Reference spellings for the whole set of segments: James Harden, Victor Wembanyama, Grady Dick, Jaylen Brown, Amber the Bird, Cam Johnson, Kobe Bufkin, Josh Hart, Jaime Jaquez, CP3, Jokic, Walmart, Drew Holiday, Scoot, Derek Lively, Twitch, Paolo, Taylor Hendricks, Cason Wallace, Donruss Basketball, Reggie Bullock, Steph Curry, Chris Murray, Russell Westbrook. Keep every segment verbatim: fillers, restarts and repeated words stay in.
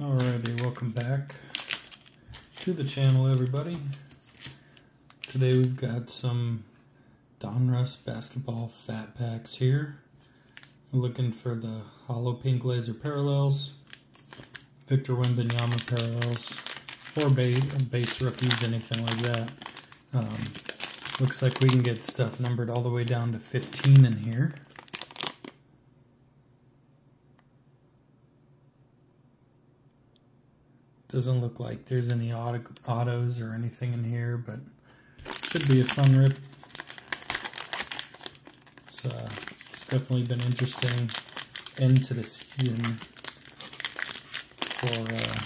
Alrighty, welcome back to the channel, everybody. Today we've got some Donruss Basketball Fat Packs here. We're looking for the Hollow Pink Laser Parallels, Victor Wembanyama Parallels, or ba base rookies, anything like that. Um, looks like we can get stuff numbered all the way down to fifteen in here. Doesn't look like there's any auto autos or anything in here, but should be a fun rip. It's, uh, it's definitely been interesting end to the season for uh,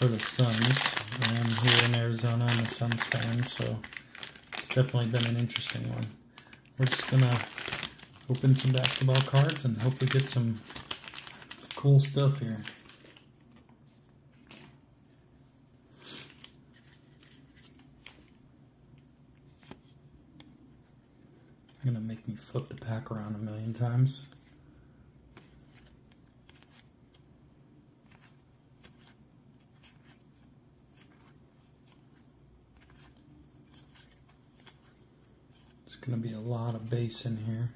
for the Suns. I'm here in Arizona, I'm a Suns fan, so it's definitely been an interesting one. We're just gonna open some basketball cards and hope we get some cool stuff here. You're gonna make me flip the pack around a million times. It's gonna be a lot of bass in here.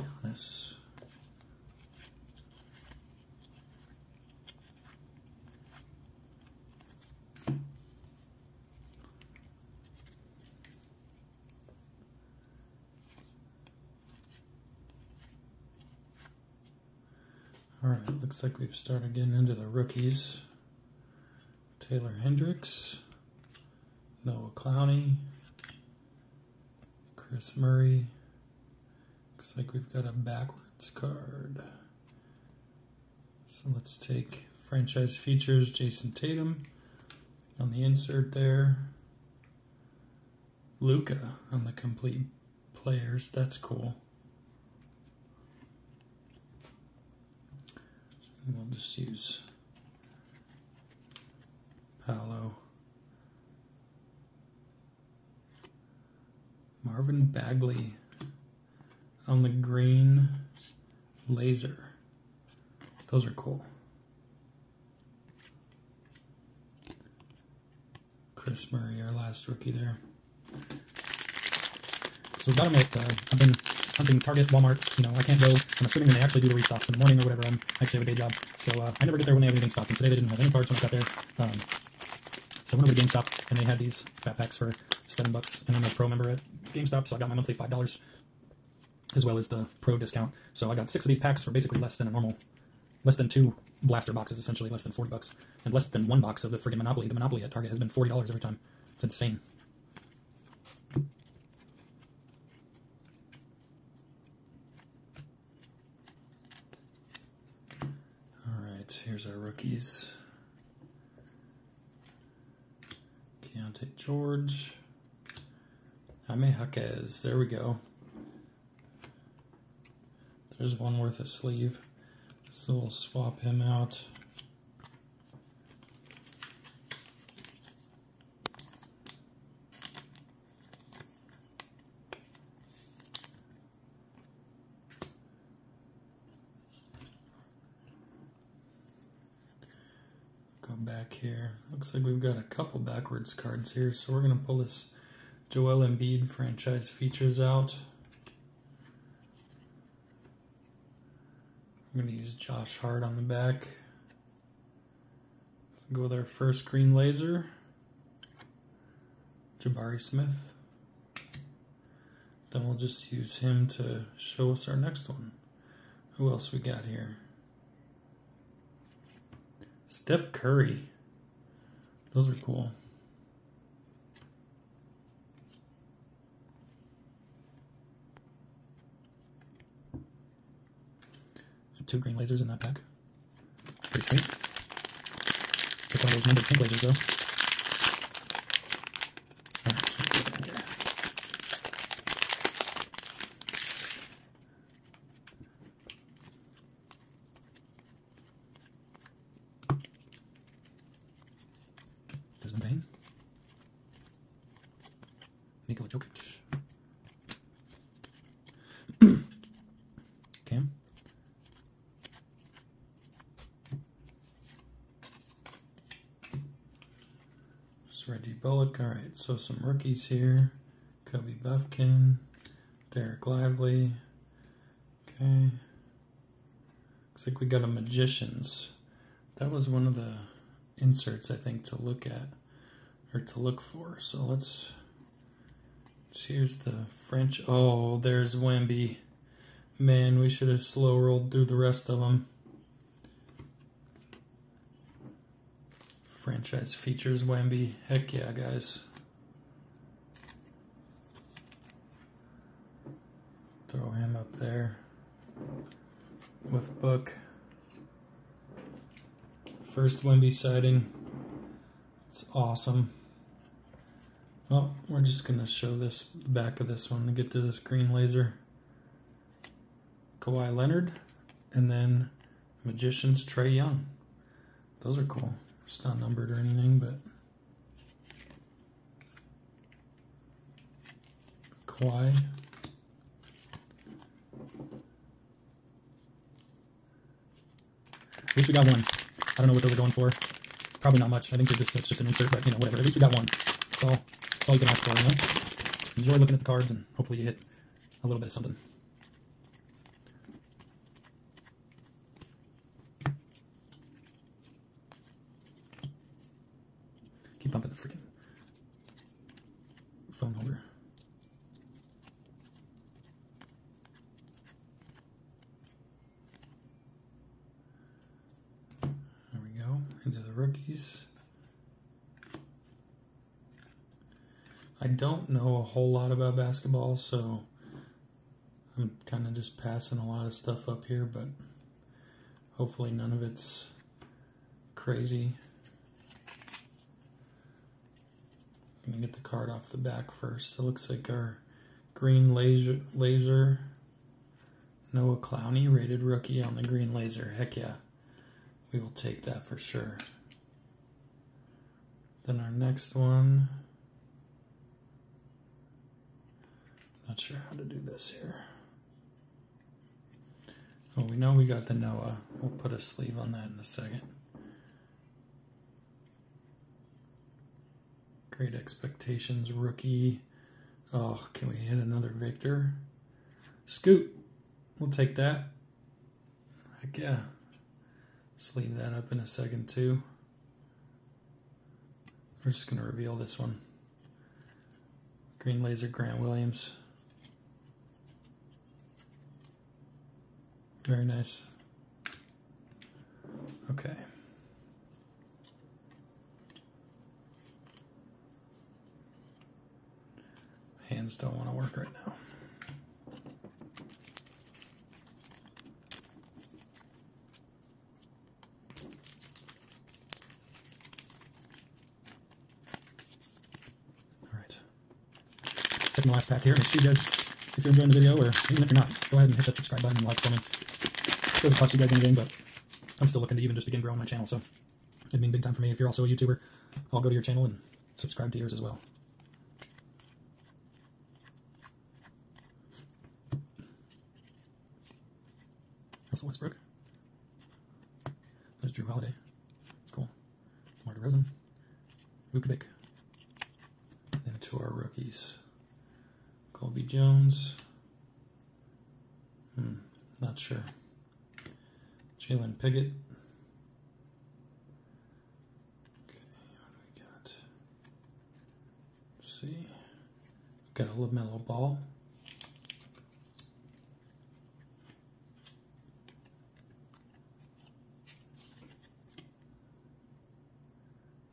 Giannis. Alright, looks like we've started getting into the rookies. Taylor Hendricks, Noah Clowney, Chris Murray. Looks like we've got a backwards card. So let's take franchise features, Jason Tatum on the insert there. Luka on the complete players, that's cool. We'll just use Paolo. Marvin Bagley on the green laser. Those are cool. Chris Murray, our last rookie there. So we got him at, uh, I've been hunting Target, Walmart, you know, I can't go. I'm assuming they actually do the restocks in the morning or whatever. I'm, I actually have a day job, so uh, I never get there when they have anything stocked. And today they didn't have any cards when I got there. Um, so I went over to GameStop and they had these fat packs for seven bucks. And I'm a pro member at GameStop, so I got my monthly five dollars, as well as the pro discount. So I got six of these packs for basically less than a normal, less than two blaster boxes, essentially less than forty bucks, and less than one box of the friggin' Monopoly. The Monopoly at Target has been forty dollars every time. It's insane. Here's our rookies. Keyonte George. Jaime Jaquez. There we go. There's one worth a sleeve. So we'll swap him out. Back here. Looks like we've got a couple backwards cards here, so we're going to pull this Joel Embiid franchise features out. I'm going to use Josh Hart on the back. Let's go with our first green laser. Jabari Smith. Then we'll just use him to show us our next one. Who else we got here? Steph Curry. Those are cool. Two green lasers in that pack. Pretty sweet. Took one of those numbered pink lasers though. Alright, so let's get in here. Jokic. Reggie Bullock. All right, so some rookies here. Kobe Bufkin, Derek Lively. Okay. Looks like we got a Magicians. That was one of the inserts, I think, to look at or to look for. So let's, let's here's the French. Oh, there's Wemby. Man, we should have slow rolled through the rest of them. Franchise features Wemby. Heck yeah, guys. Throw him up there with Book. First Wemby sighting. It's awesome. Well, we're just going to show this back of this one to get to this green laser. Kawhi Leonard, and then Magicians Trey Young. Those are cool. It's not numbered or anything, but Kawhi. At least we got one. I don't know what they were going for. Probably not much. I think they're just, it's just an insert, but you know, whatever. At least we got one. That's all, that's all you can ask for, you know? Enjoy looking at the cards, and hopefully you hit a little bit of something. Bumping the freaking phone holder. There we go, into the rookies. I don't know a whole lot about basketball, so I'm kind of just passing a lot of stuff up here, but hopefully none of it's crazy. Gonna get the card off the back first. It looks like our green laser, laser Noah Clowney, rated rookie on the green laser. Heck yeah, we will take that for sure. Then our next one. Not sure how to do this here. Oh, we know we got the Noah. We'll put a sleeve on that in a second. Great Expectations, rookie. Oh, can we hit another Victor? Scoot. We'll take that. Heck yeah. Let's leave that up in a second, too. We're just going to reveal this one. Green laser, Grant Williams. Very nice. Okay. Hands don't want to work right now. Alright. Second to last pack here. Make sure you guys, if you're enjoying the video, or even if you're not, go ahead and hit that subscribe button and like for me. It doesn't cost you guys anything, but I'm still looking to even just begin growing my channel, so it'd mean big time for me. If you're also a YouTuber, I'll go to your channel and subscribe to yours as well. Russell Westbrook. There's Drew Holiday. That's cool. DeMar DeRozan. Vukovic. And to our rookies. Colby Jones. Hmm. Not sure. Jalen Piggott. Okay. What do we got? Let's see. Got a LaMelo Ball.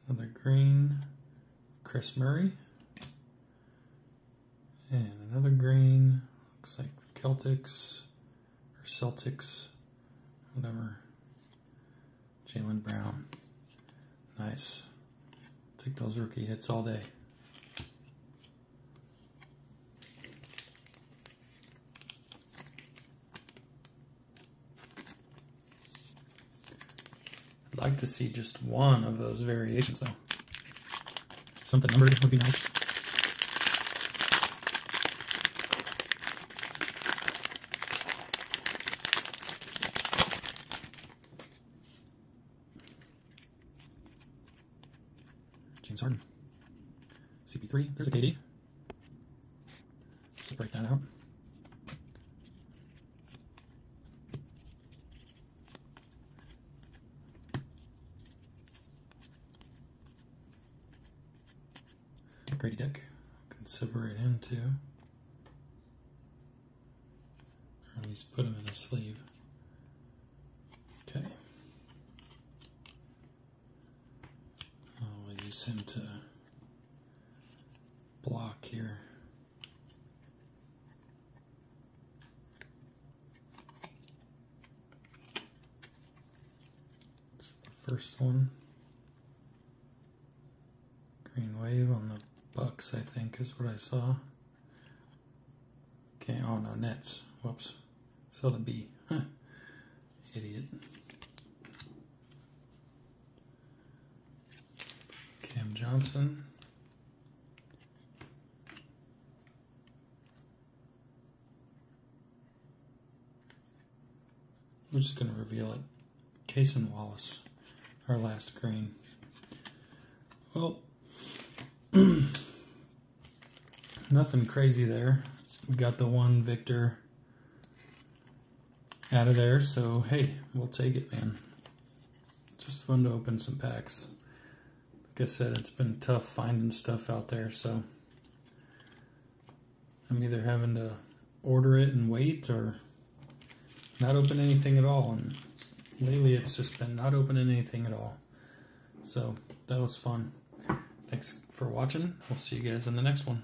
Another green, Chris Murray, and another green, looks like the Celtics, or Celtics, whatever, Jaylen Brown. Nice. Take those rookie hits all day. I'd like to see just one of those variations, though. Something numbered would be nice. James Harden. C P three, there's a K D. Just to break that out. Grady Dick, can separate him too. Or at least put him in a sleeve. Okay. I'll use him to block here. It's the first one. Green wave on the Bucks, I think, is what I saw. Okay, oh no, Nets. Whoops. Saw the B. Huh. Idiot. Cam Johnson. I'm just going to reveal it. Cason Wallace, our last green. Well, nothing crazy there. We got the one Victor out of there, so hey, we'll take it, man. Just fun to open some packs. Like I said, it's been tough finding stuff out there, so I'm either having to order it and wait or not open anything at all. And lately it's just been not opening anything at all. So that was fun. Thanks for watching. We'll see you guys in the next one.